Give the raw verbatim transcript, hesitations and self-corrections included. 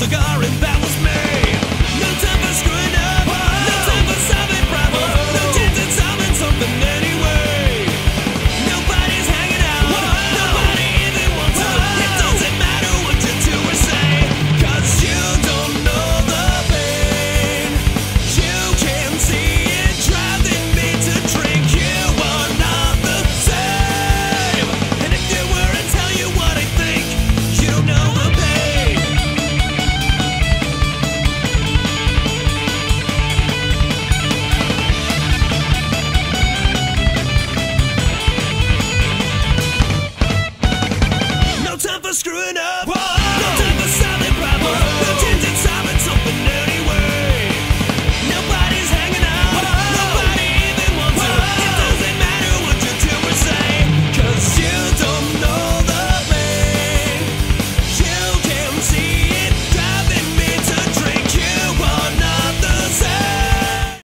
cigar.